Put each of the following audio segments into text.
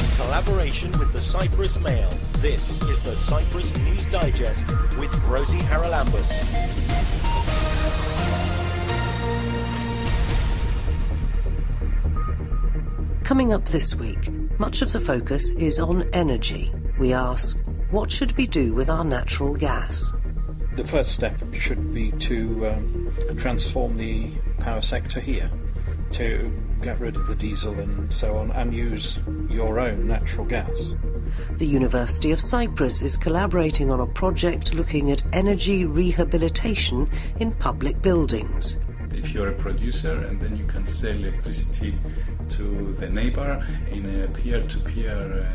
in collaboration with the Cyprus Mail. This is the Cyprus News Digest with Rosie Charalambous. Coming up this week, much of the focus is on energy. We ask, what should we do with our natural gas? The first step should be to transform the power sector here, to get rid of the diesel and so on and use your own natural gas. The University of Cyprus is collaborating on a project looking at energy rehabilitation in public buildings. If you're a producer and then you can sell electricity to the neighbor in a peer-to-peer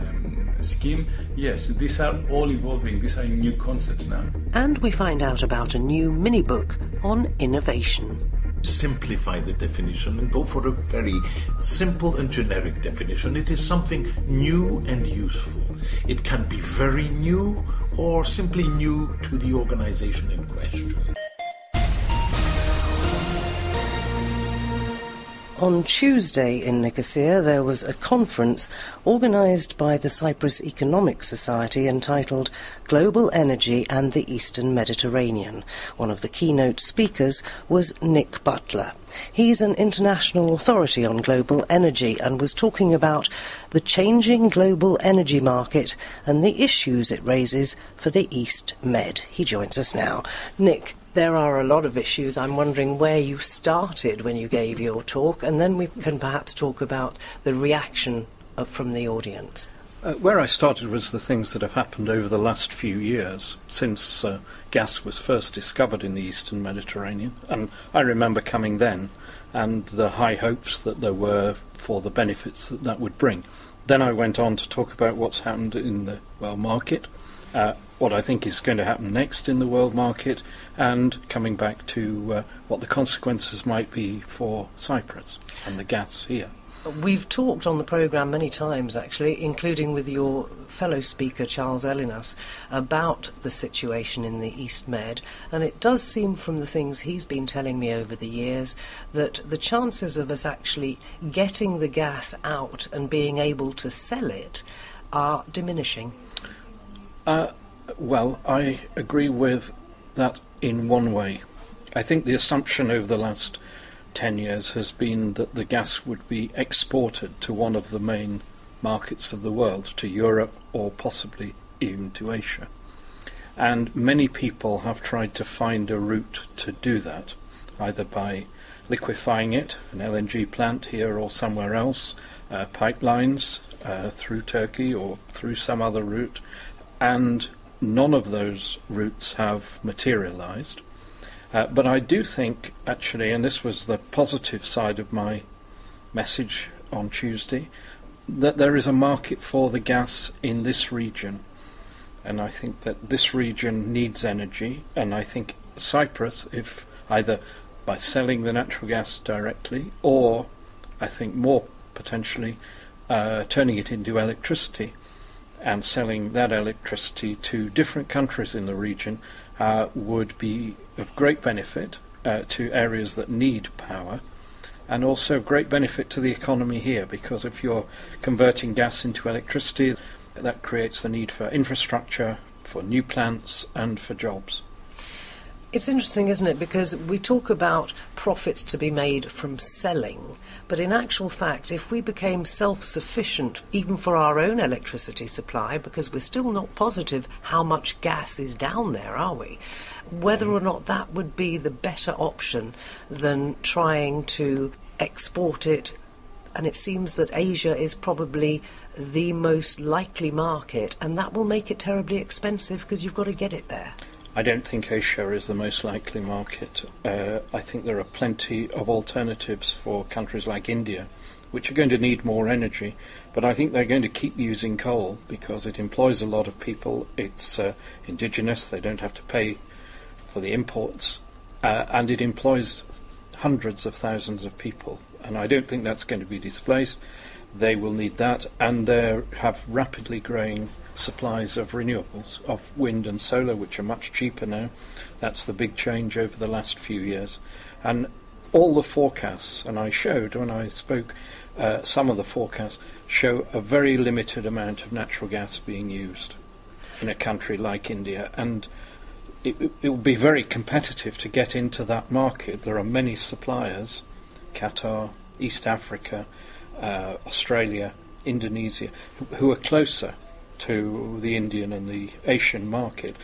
scheme, yes, these are all evolving, these are new concepts now. And we find out about a new mini-book on innovation. Simplify the definition and go for a very simple and generic definition. It is something new and useful. It can be very new or simply new to the organization in question. On Tuesday in Nicosia, there was a conference organised by the Cyprus Economic Society entitled Global Energy and the Eastern Mediterranean. One of the keynote speakers was Nick Butler. He's an international authority on global energy and was talking about the changing global energy market and the issues it raises for the East Med. He joins us now. Nick, there are a lot of issues. I'm wondering where you started when you gave your talk, and then we can perhaps talk about the reaction from the audience. Where I started was the things that have happened over the last few years since gas was first discovered in the Eastern Mediterranean. And I remember coming then and the high hopes that there were for the benefits that that would bring. Then I went on to talk about what's happened in the world market, what I think is going to happen next in the world market, and coming back to what the consequences might be for Cyprus and the gas here. We've talked on the programme many times, actually, including with your fellow speaker, Charles Ellinas, about the situation in the East Med, and it does seem from the things he's been telling me over the years that the chances of us actually getting the gas out and being able to sell it are diminishing. Well, I agree with that in one way. I think the assumption over the last 10 years has been that the gas would be exported to one of the main markets of the world, to Europe or possibly even to Asia. And many people have tried to find a route to do that, either by liquefying it, an LNG plant here or somewhere else, pipelines through Turkey or through some other route, and none of those routes have materialised. But I do think, actually, and this was the positive side of my message on Tuesday, that there is a market for the gas in this region. And I think that this region needs energy, and I think Cyprus, if either by selling the natural gas directly or, I think more potentially, turning it into electricity and selling that electricity to different countries in the region, would be of great benefit to areas that need power, and also of great benefit to the economy here, because if you're converting gas into electricity, that creates the need for infrastructure, for new plants and for jobs. It's interesting, isn't it, because we talk about profits to be made from selling, but in actual fact, if we became self-sufficient even for our own electricity supply, because we're still not positive how much gas is down there, are we? Whether or not that would be the better option than trying to export it. And it seems that Asia is probably the most likely market, and that will make it terribly expensive because you've got to get it there. I don't think Asia is the most likely market. I think there are plenty of alternatives for countries like India, which are going to need more energy, but I think they're going to keep using coal because it employs a lot of people, it's indigenous, they don't have to pay for the imports, and it employs hundreds of thousands of people, and I don't think that's going to be displaced. They will need that, and they have rapidly growing supplies of renewables, of wind and solar, which are much cheaper now. That's the big change over the last few years. And all the forecasts, and I showed when I spoke some of the forecasts show a very limited amount of natural gas being used in a country like India, and it will be very competitive to get into that market. There are many suppliers: Qatar, East Africa, Australia, Indonesia, who are closer to the Indian and the Asian market,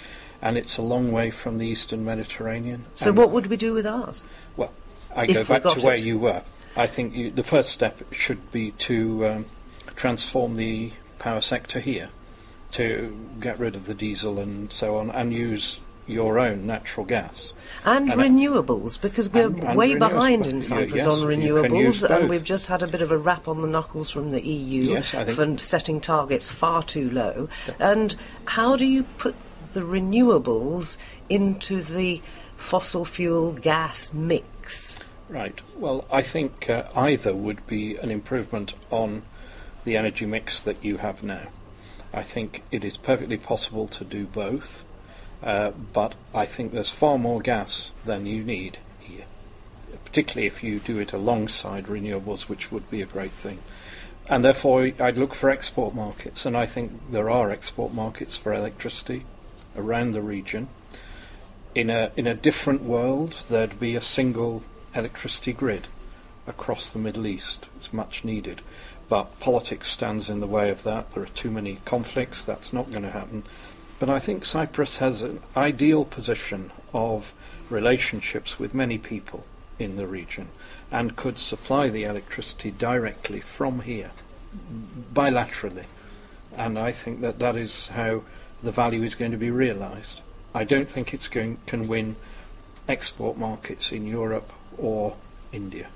and it's a long way from the Eastern Mediterranean. So and what would we do with ours? Well, I go back to where you were. I think the first step should be to transform the power sector here, to get rid of the diesel and so on, and use your own natural gas. And renewables, because we're way behind in Cyprus on renewables, and we've just had a bit of a rap on the knuckles from the EU for setting targets far too low. And how do you put the renewables into the fossil fuel gas mix? Right. Well, I think either would be an improvement on the energy mix that you have now. I think it is perfectly possible to do both. But I think there's far more gas than you need here, particularly if you do it alongside renewables, which would be a great thing. And therefore, I'd look for export markets, and I think there are export markets for electricity around the region. In a different world, there'd be a single electricity grid across the Middle East. It's much needed. But politics stands in the way of that. There are too many conflicts. That's not going to happen. But I think Cyprus has an ideal position of relationships with many people in the region and could supply the electricity directly from here, bilaterally. And I think that that is how the value is going to be realised. I don't think it can win export markets in Europe or India.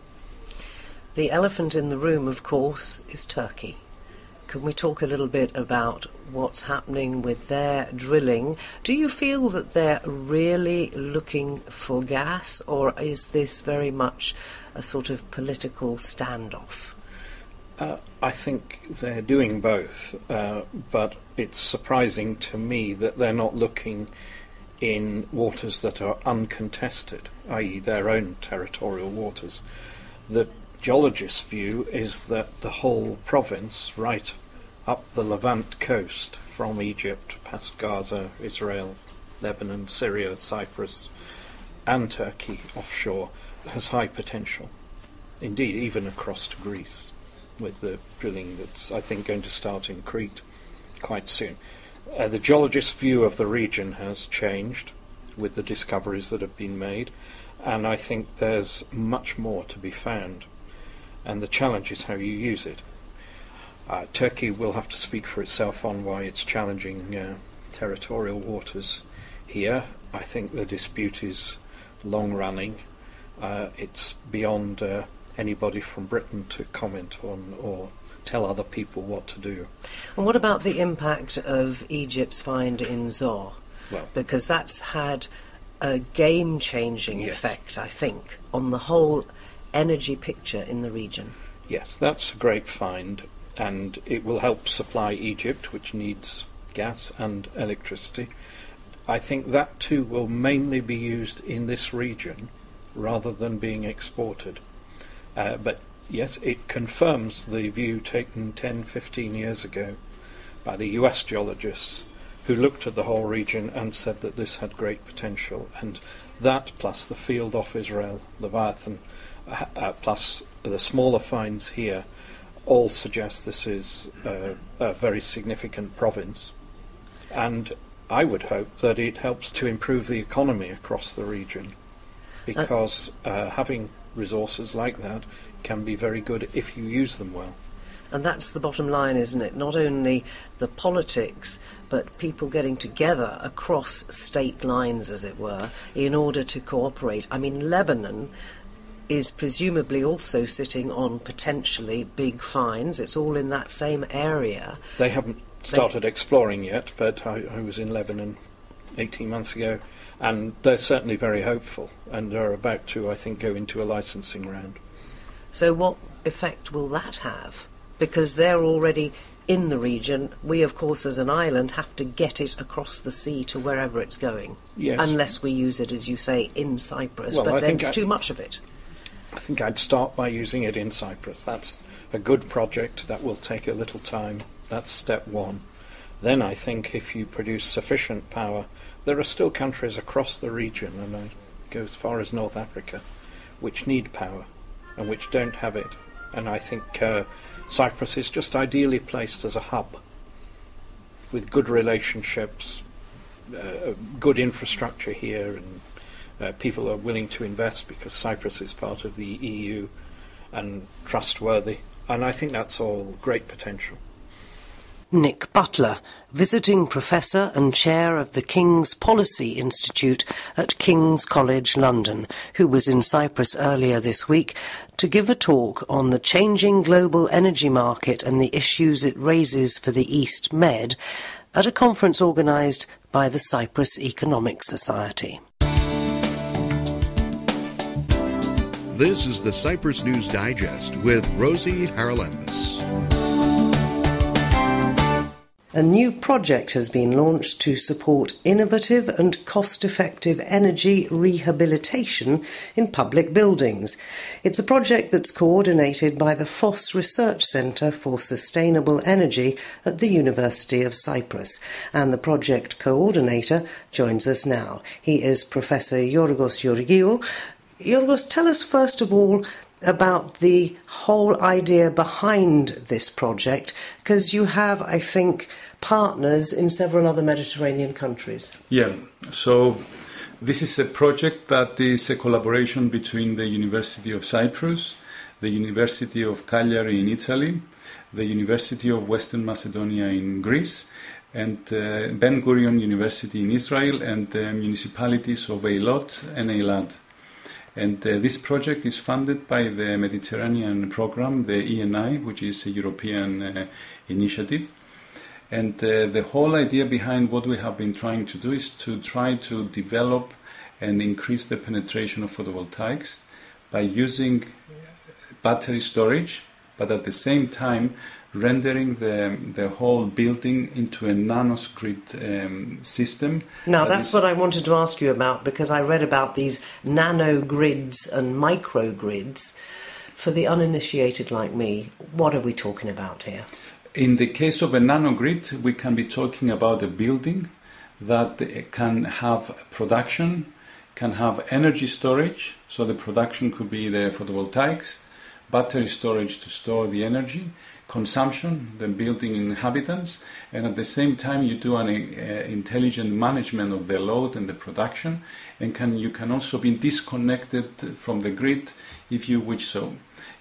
The elephant in the room, of course, is Turkey. Can we talk a little bit about what's happening with their drilling? Do you feel that they're really looking for gas, or is this very much a sort of political standoff? I think they're doing both, but it's surprising to me that they're not looking in waters that are uncontested, i.e. their own territorial waters. The geologists' view is that the whole province, right up the Levant coast, from Egypt past Gaza, Israel, Lebanon, Syria, Cyprus, and Turkey offshore, has high potential. Indeed, even across to Greece, with the drilling that's, I think, going to start in Crete quite soon. The geologists' view of the region has changed with the discoveries that have been made, and I think there's much more to be found. And the challenge is how you use it. Turkey will have to speak for itself on why it's challenging territorial waters here. I think the dispute is long-running. It's beyond anybody from Britain to comment on or tell other people what to do. And what about the impact of Egypt's find in Zohr? Well, because that's had a game-changing effect, I think, on the whole energy picture in the region. Yes, that's a great find, and it will help supply Egypt, which needs gas and electricity. I think that too will mainly be used in this region rather than being exported. But yes, it confirms the view taken 10-15 years ago by the US geologists, who looked at the whole region and said that this had great potential. And that, plus the field off Israel, Leviathan, plus the smaller finds here, all suggest this is a very significant province. And I would hope that it helps to improve the economy across the region, because having resources like that can be very good if you use them well. And that's the bottom line, isn't it? Not only the politics, but people getting together across state lines, as it were, in order to cooperate. I mean, Lebanon is presumably also sitting on potentially big finds. It's all in that same area. They haven't started exploring yet, but I was in Lebanon 18 months ago, and they're certainly very hopeful and are about to, I think, go into a licensing round. So what effect will that have? Because they're already in the region. We, of course, as an island, have to get it across the sea to wherever it's going, unless we use it, as you say, in Cyprus. Well, but then it's too much of it. I think I'd start by using it in Cyprus. That's a good project, that will take a little time. That's step one. Then I think if you produce sufficient power, there are still countries across the region, and I go as far as North Africa, which need power and which don't have it. And I think Cyprus is just ideally placed as a hub with good relationships, good infrastructure here, and people are willing to invest because Cyprus is part of the EU and trustworthy. And I think that's all great potential. Nick Butler, visiting professor and chair of the King's Policy Institute at King's College London, who was in Cyprus earlier this week to give a talk on the changing global energy market and the issues it raises for the East Med at a conference organised by the Cyprus Economic Society. This is the Cyprus News Digest with Rosie Charalambous. A new project has been launched to support innovative and cost-effective energy rehabilitation in public buildings. It's a project that's coordinated by the FOSS Research Centre for Sustainable Energy at the University of Cyprus. And the project coordinator joins us now. He is Professor Yorgos Yorgiou. Yorgos, tell us first of all about the whole idea behind this project, because you have, I think, partners in several other Mediterranean countries. Yeah, so this is a project that is a collaboration between the University of Cyprus, the University of Cagliari in Italy, the University of Western Macedonia in Greece, and Ben Gurion University in Israel, and the municipalities of Eilot and Eilad. And this project is funded by the Mediterranean program, the ENI, which is a European initiative. And the whole idea behind what we have been trying to do is to try to develop and increase the penetration of photovoltaics by using battery storage, but at the same time rendering the whole building into a nanoscrid system. Now that's what I wanted to ask you about, because I read about these nanogrids and microgrids. For the uninitiated like me, what are we talking about here? In the case of a nanogrid, we can be talking about a building that can have production, can have energy storage, so the production could be the photovoltaics, battery storage to store the energy, consumption, the building inhabitants, and at the same time you do an intelligent management of the load and the production, and you can also be disconnected from the grid if you wish so.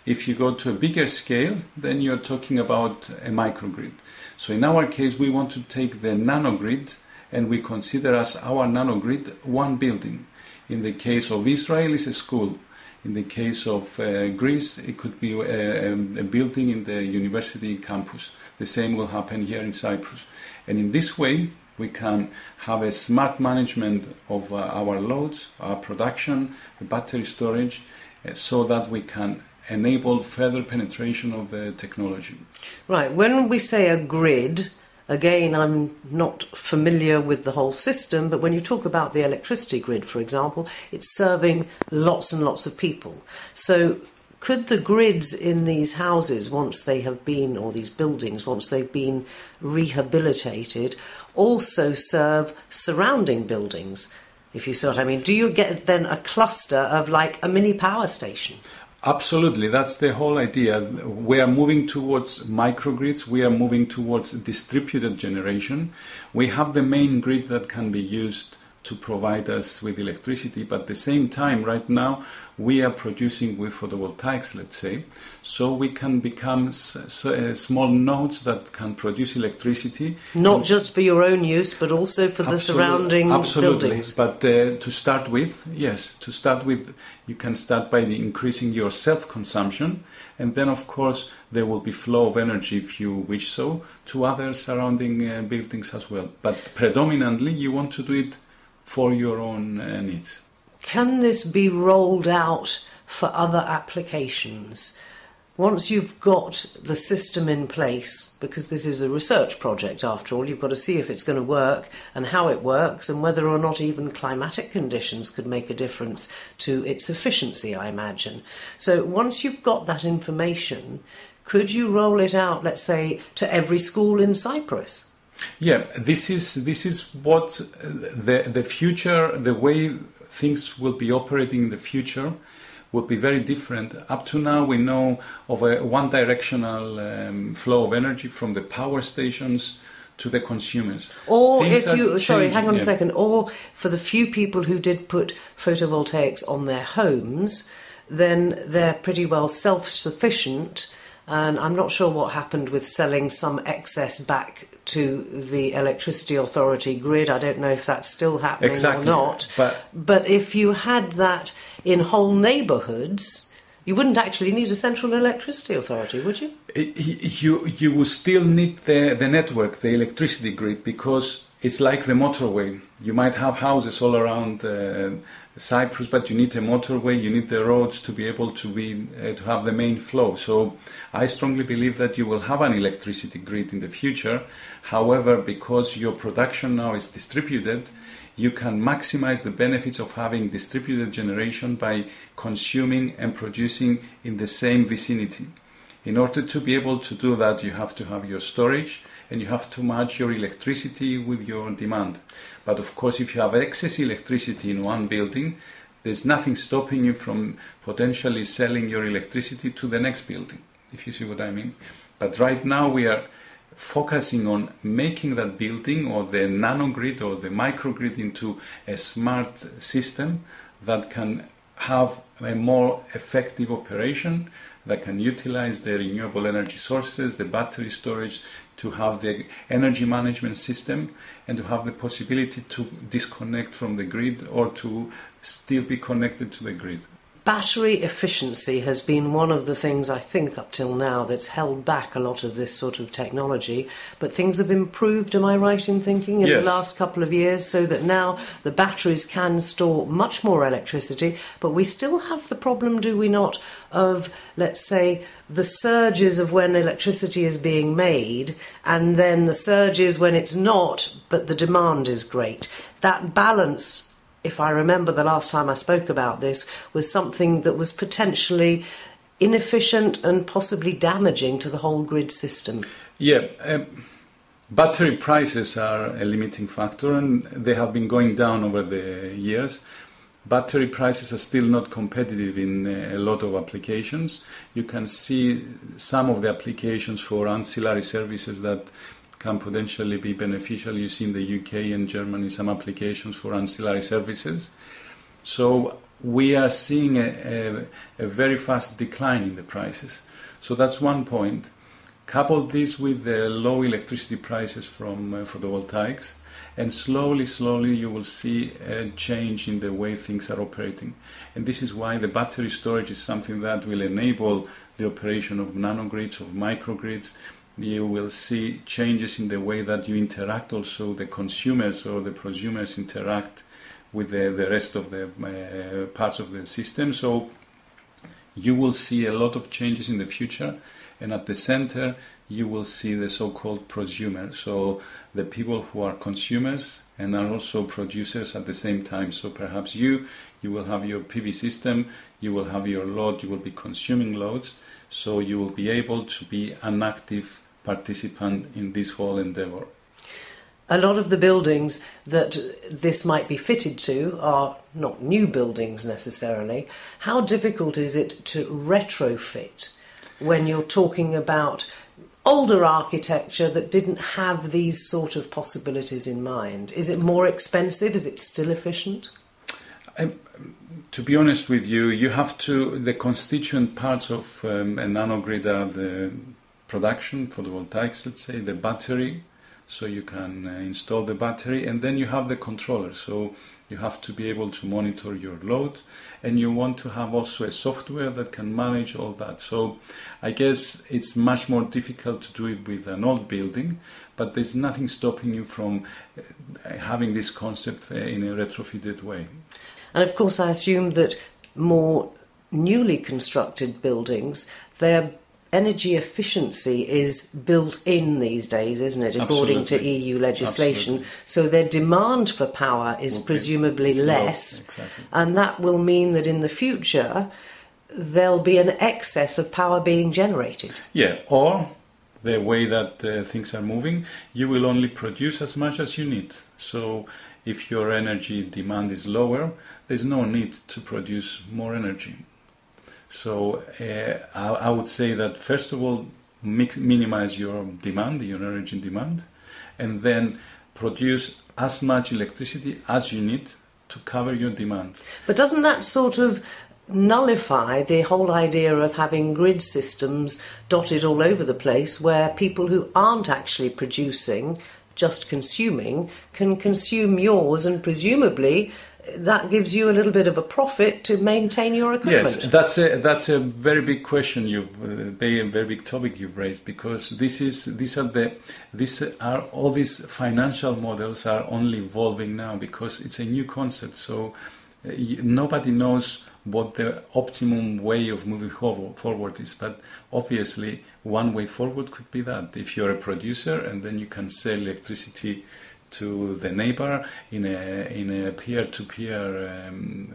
If you go to a bigger scale, then you're talking about a microgrid. So in our case, we want to take the nanogrid, and we consider as our nanogrid one building. In the case of Israel, it's a school. In the case of Greece, it could be a building in the university campus. The same will happen here in Cyprus. And in this way, we can have a smart management of our loads, our production, battery storage, so that we can enable further penetration of the technology. Right. When we say a grid, again, I'm not familiar with the whole system, but when you talk about the electricity grid, for example, it's serving lots and lots of people. So could the grids in these houses, once they have been, or these buildings, once they've been rehabilitated, also serve surrounding buildings, if you see what I mean? Do you get then a cluster of like a mini power station? Absolutely, that's the whole idea. We are moving towards microgrids, we are moving towards distributed generation. We have the main grid that can be used to provide us with electricity, but at the same time, right now, we are producing with photovoltaics, let's say, so we can become small nodes that can produce electricity. Not just for your own use, but also for the surrounding buildings. But to start with, yes, to start with, you can start by increasing your self-consumption, and then, of course, there will be flow of energy, if you wish so, to other surrounding buildings as well. But predominantly, you want to do it for your own needs. Can this be rolled out for other applications? Once you've got the system in place, because this is a research project after all, you've got to see if it's going to work and how it works and whether or not even climatic conditions could make a difference to its efficiency, I imagine. So once you've got that information, Could you roll it out, let's say, to every school in Cyprus? Yeah, this is what the future, the way things will be operating in the future, will be very different. Up to now, we know of a one-directional flow of energy from the power stations to the consumers. Or if you, sorry, hang on a second, or for the few people who did put photovoltaics on their homes, then they're pretty well self-sufficient. And I'm not sure what happened with selling some excess back to the electricity authority grid. I don't know if that's still happening exactly, or not. But if you had that in whole neighbourhoods, you wouldn't actually need a central electricity authority, would you? You would still need the network, the electricity grid, because it's like the motorway. You might have houses all around Cyprus, but you need a motorway, you need the roads to be able to have the main flow. So I strongly believe that you will have an electricity grid in the future. However, because your production now is distributed, you can maximize the benefits of having distributed generation by consuming and producing in the same vicinity. In order to be able to do that, you have to have your storage and you have to match your electricity with your demand. But of course, if you have excess electricity in one building, there's nothing stopping you from potentially selling your electricity to the next building, if you see what I mean. But right now we are focusing on making that building or the nanogrid or the microgrid into a smart system that can have a more effective operation, that can utilize the renewable energy sources, the battery storage, to have the energy management system and to have the possibility to disconnect from the grid or to still be connected to the grid. Battery efficiency has been one of the things, I think, up till now that's held back a lot of this sort of technology, but things have improved, am I right in thinking, in the last couple of years, so that now the batteries can store much more electricity, but we still have the problem, do we not, of, let's say, the surges of when electricity is being made and then the surges when it's not, but the demand is great. That balance, if I remember the last time I spoke about this, was something that was potentially inefficient and possibly damaging to the whole grid system. Yeah, battery prices are a limiting factor and they have been going down over the years. Battery prices are still not competitive in a lot of applications. You can see some of the applications for ancillary services that can potentially be beneficial. You see in the UK and Germany some applications for ancillary services. So we are seeing a very fast decline in the prices. So that's one point. Couple this with the low electricity prices from photovoltaics, and slowly you will see a change in the way things are operating. And this is why the battery storage is something that will enable the operation of nanogrids, of microgrids. You will see changes in the way that you interact, also the consumers or the prosumers interact with the rest of the parts of the system. So you will see a lot of changes in the future, and at the center you will see the so-called prosumer, so the people who are consumers and are also producers at the same time. So perhaps you will have your PV system, you will have your load, you will be consuming loads. So you will be able to be an active participant in this whole endeavour. A lot of the buildings that this might be fitted to are not new buildings necessarily. How difficult is it to retrofit when you're talking about older architecture that didn't have these sort of possibilities in mind? Is it more expensive? Is it still efficient? To be honest with you, you have to, the constituent parts of a nanogrid are the production, photovoltaics, let's say, the battery, so you can install the battery, and then you have the controller, so you have to be able to monitor your load, and you want to have also a software that can manage all that. So I guess it's much more difficult to do it with an old building, but there's nothing stopping you from having this concept in a retrofitted way. And of course, I assume that more newly constructed buildings, their energy efficiency is built in these days, isn't it, according to EU legislation? So their demand for power is presumably less, and that will mean that in the future there'll be an excess of power being generated. Yeah, or the way that things are moving, you will only produce as much as you need. So if your energy demand is lower, there's no need to produce more energy. So I would say that first of all, minimize your demand, your energy demand, and then produce as much electricity as you need to cover your demand. But doesn't that sort of nullify the whole idea of having grid systems dotted all over the place, where people who aren't actually producing, just consuming, can consume yours, and presumably that gives you a little bit of a profit to maintain your equipment? Yes, that's a very big question. Very big topic you've raised, because all these financial models are only evolving now, because it's a new concept. So nobody knows what the optimum way of moving forward is, but obviously one way forward could be that if you're a producer and then you can sell electricity to the neighbor in a peer-to-peer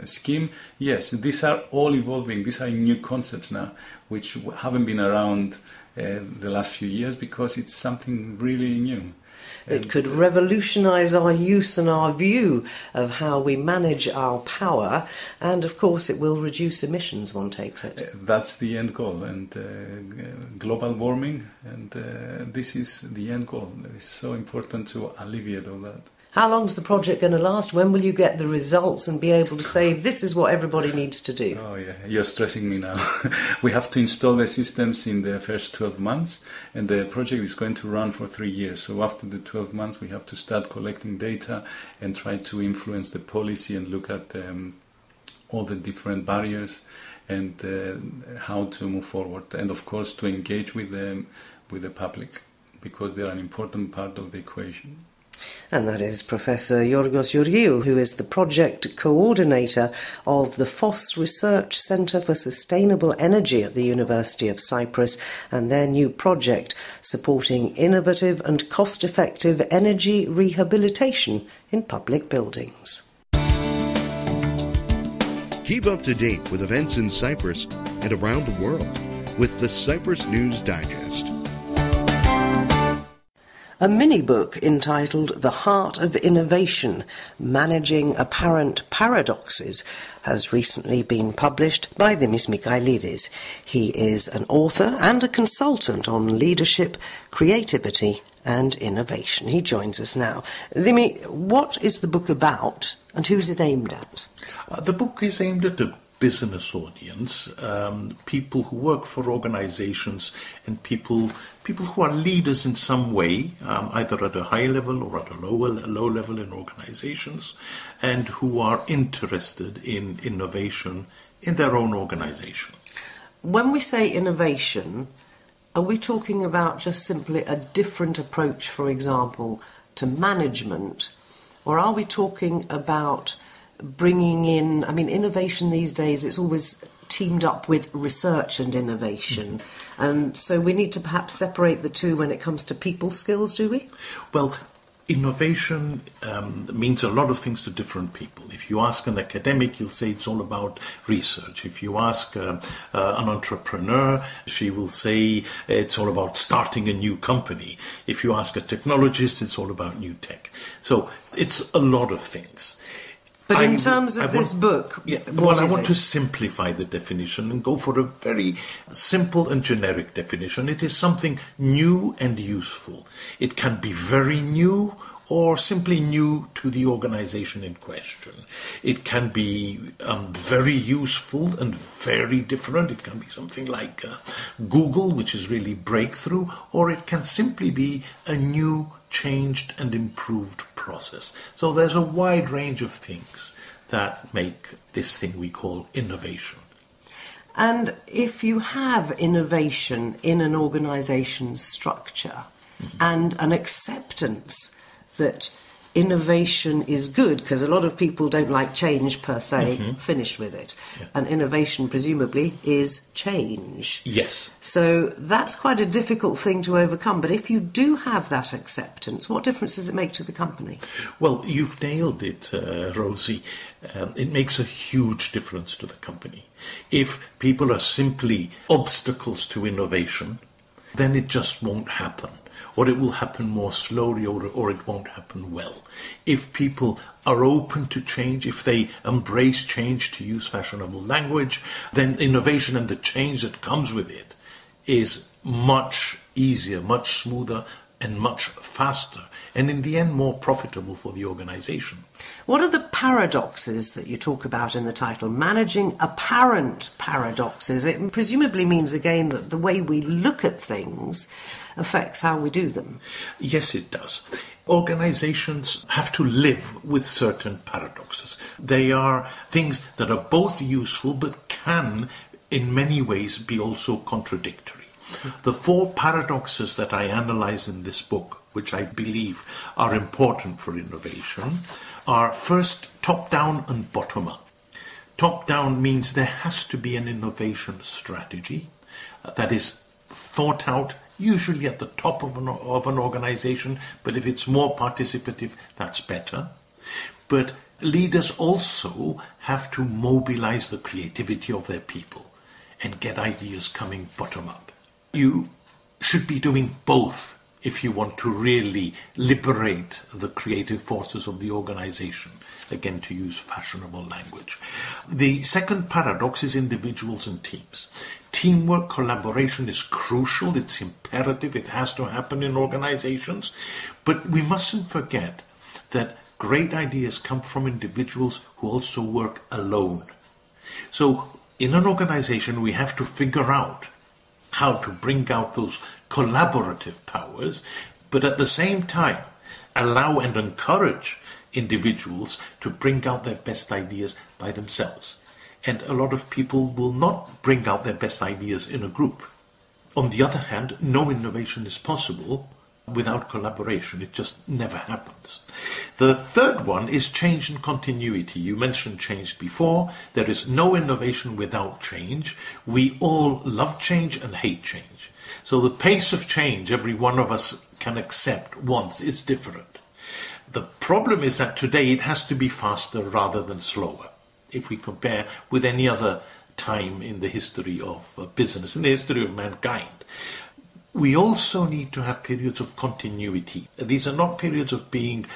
scheme. Yes, these are all evolving. These are new concepts now, which haven't been around the last few years, because it's something really new. It could revolutionise our use and our view of how we manage our power, and of course it will reduce emissions, one takes it. That's the end goal, and global warming, and this is the end goal. It's so important to alleviate all that. How long's the project going to last? When will you get the results and be able to say, this is what everybody needs to do? Oh yeah, you're stressing me now. We have to install the systems in the first 12 months, and the project is going to run for 3 years. So after the 12 months, we have to start collecting data and try to influence the policy and look at all the different barriers and how to move forward. And of course, to engage with the public, because they're an important part of the equation. And that is Professor Yorgos Yorgiou, who is the project coordinator of the FOSS Research Centre for Sustainable Energy at the University of Cyprus, and their new project supporting innovative and cost-effective energy rehabilitation in public buildings. Keep up to date with events in Cyprus and around the world with the Cyprus News Digest. A mini-book entitled The Heart of Innovation, Managing Apparent Paradoxes, has recently been published by Dimis Michaelides. He is an author and a consultant on leadership, creativity and innovation. He joins us now. Dimi, what is the book about and who's it aimed at? The book is aimed at a business audience, people who work for organizations, and people who are leaders in some way, either at a high level or at a low level in organizations, and who are interested in innovation in their own organization. When we say innovation, are we talking about just simply a different approach, for example, to management? Or are we talking about bringing in, I mean, innovation these days, it's always teamed up with research and innovation, and so we need to perhaps separate the two when it comes to people skills, do we? Well, innovation means a lot of things to different people. If you ask an academic, he'll say it's all about research. If you ask an entrepreneur, she will say it's all about starting a new company. If you ask a technologist, it's all about new tech. So it's a lot of things. But in terms of this book, well, I want to simplify the definition and go for a very simple and generic definition. It is something new and useful. It can be very new or simply new to the organization in question. It can be very useful and very different. It can be something like Google, which is really breakthrough, or it can simply be a new, changed and improved process. So there's a wide range of things that make this thing we call innovation. And if you have innovation in an organization's structure and an acceptance that innovation is good, because a lot of people don't like change per se, finish with it. Yeah. And innovation, presumably, is change. Yes. So that's quite a difficult thing to overcome. But if you do have that acceptance, what difference does it make to the company? Well, you've nailed it, Rosie. It makes a huge difference to the company. If people are simply obstacles to innovation, then it just won't happen. Or it will happen more slowly, or it won't happen well. If people are open to change, if they embrace change, to use fashionable language, then innovation and the change that comes with it is much easier, much smoother, and much faster, and in the end more profitable for the organisation. What are the paradoxes that you talk about in the title? Managing apparent paradoxes. It presumably means, again, that the way we look at things affects how we do them. Yes, it does. Organizations have to live with certain paradoxes. They are things that are both useful but can in many ways be also contradictory. The four paradoxes that I analyze in this book, which I believe are important for innovation, are first top-down and bottom-up. Top-down means there has to be an innovation strategy that is thought out, usually at the top of an organization, but if it's more participative, that's better. But leaders also have to mobilize the creativity of their people and get ideas coming bottom-up. You should be doing both if you want to really liberate the creative forces of the organization, again, to use fashionable language. The second paradox is individuals and teams. Teamwork, collaboration is crucial, it's imperative, it has to happen in organizations. But we mustn't forget that great ideas come from individuals who also work alone. So in an organization, we have to figure out how to bring out those collaborative powers, but at the same time allow and encourage individuals to bring out their best ideas by themselves. And a lot of people will not bring out their best ideas in a group. On the other hand, no innovation is possible without collaboration. It just never happens. The third one is change and continuity. You mentioned change before. There is no innovation without change. We all love change and hate change. So the pace of change every one of us can accept once is different. The problem is that today it has to be faster rather than slower, if we compare with any other time in the history of business, in the history of mankind. We also need to have periods of continuity. These are not periods of being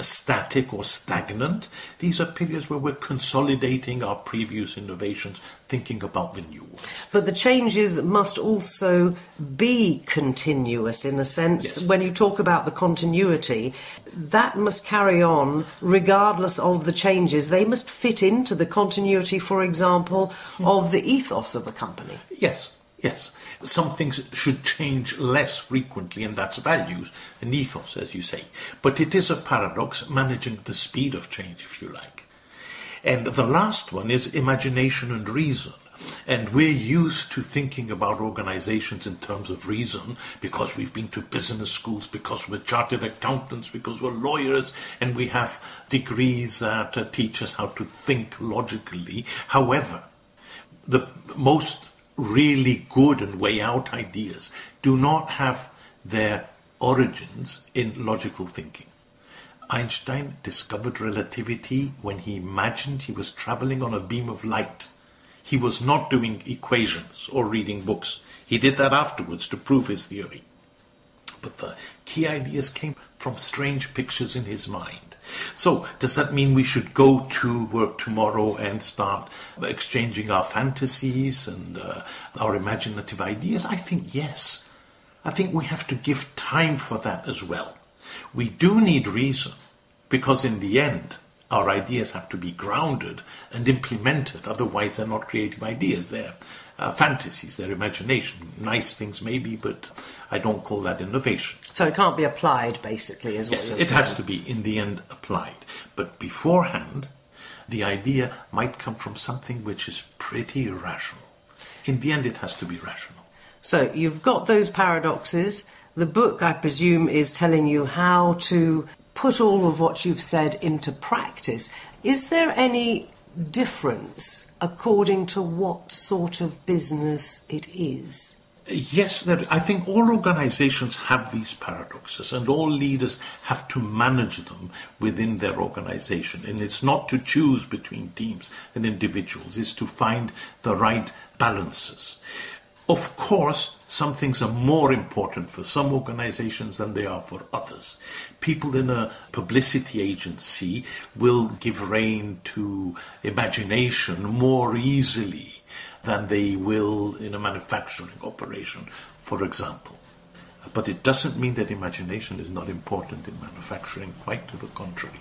static or stagnant. These are periods where we're consolidating our previous innovations, thinking about the new ones. But the changes must also be continuous in a sense. Yes. When you talk about the continuity, that must carry on regardless of the changes. They must fit into the continuity, for example, of the ethos of the company. Yes. Yes, some things should change less frequently, and that's values and ethos, as you say. But it is a paradox, managing the speed of change, if you like. And the last one is imagination and reason. And we're used to thinking about organizations in terms of reason, because we've been to business schools, because we're chartered accountants, because we're lawyers, and we have degrees that teach us how to think logically. However, the most really good and way out ideas do not have their origins in logical thinking. Einstein discovered relativity when he imagined he was traveling on a beam of light. He was not doing equations or reading books. He did that afterwards to prove his theory. But the key ideas came from strange pictures in his mind. So, does that mean we should go to work tomorrow and start exchanging our fantasies and our imaginative ideas? I think yes. I think we have to give time for that as well. We do need reason, because in the end, our ideas have to be grounded and implemented. Otherwise, they're not creative ideas. They're fantasies, their imagination. Nice things maybe, but I don't call that innovation. So it can't be applied, basically, is what you're saying. Yes, it has to be, in the end, applied. But beforehand, the idea might come from something which is pretty irrational. In the end, it has to be rational. So you've got those paradoxes. The book, I presume, is telling you how to put all of what you've said into practice. Is there any difference according to what sort of business it is? Yes, I think all organizations have these paradoxes, and all leaders have to manage them within their organization. And it's not to choose between teams and individuals, it's to find the right balances. Of course, some things are more important for some organizations than they are for others. People in a publicity agency will give rein to imagination more easily than they will in a manufacturing operation, for example. But it doesn't mean that imagination is not important in manufacturing, quite to the contrary.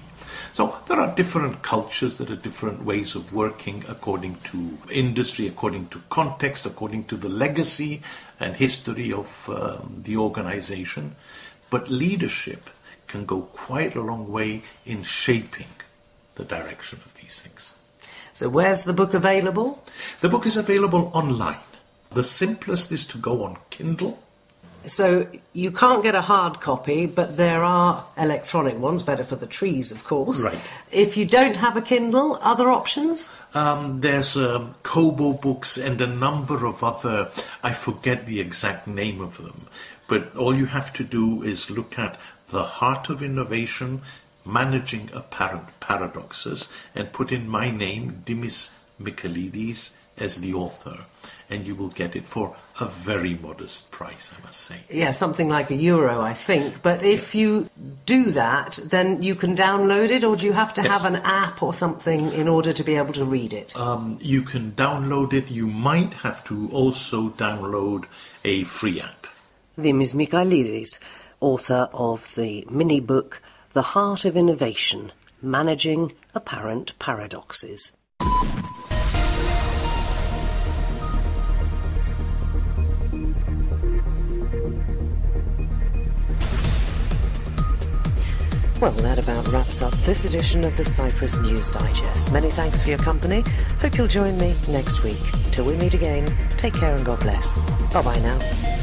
So there are different cultures, there are different ways of working according to industry, according to context, according to the legacy and history of the organization. But leadership can go quite a long way in shaping the direction of these things. So where's the book available? The book is available online. The simplest is to go on Kindle. So you can't get a hard copy, but there are electronic ones, better for the trees, of course. Right. If you don't have a Kindle, other options? There's Kobo books and a number of other, I forget the exact name of them, but all you have to do is look at The Heart of Innovation, Managing Apparent Paradoxes, and put in my name, Dimis Michaelides, as the author, and you will get it for a very modest price, I must say. Yeah, something like €1, I think. But if you do that, then you can download it, or do you have to have an app or something in order to be able to read it? You can download it. You might have to also download a free app. Dimis Michaelides, author of the mini-book The Heart of Innovation, Managing Apparent Paradoxes. Well, that about wraps up this edition of the Cyprus News Digest. Many thanks for your company. Hope you'll join me next week. Till we meet again, take care and God bless. Bye-bye now.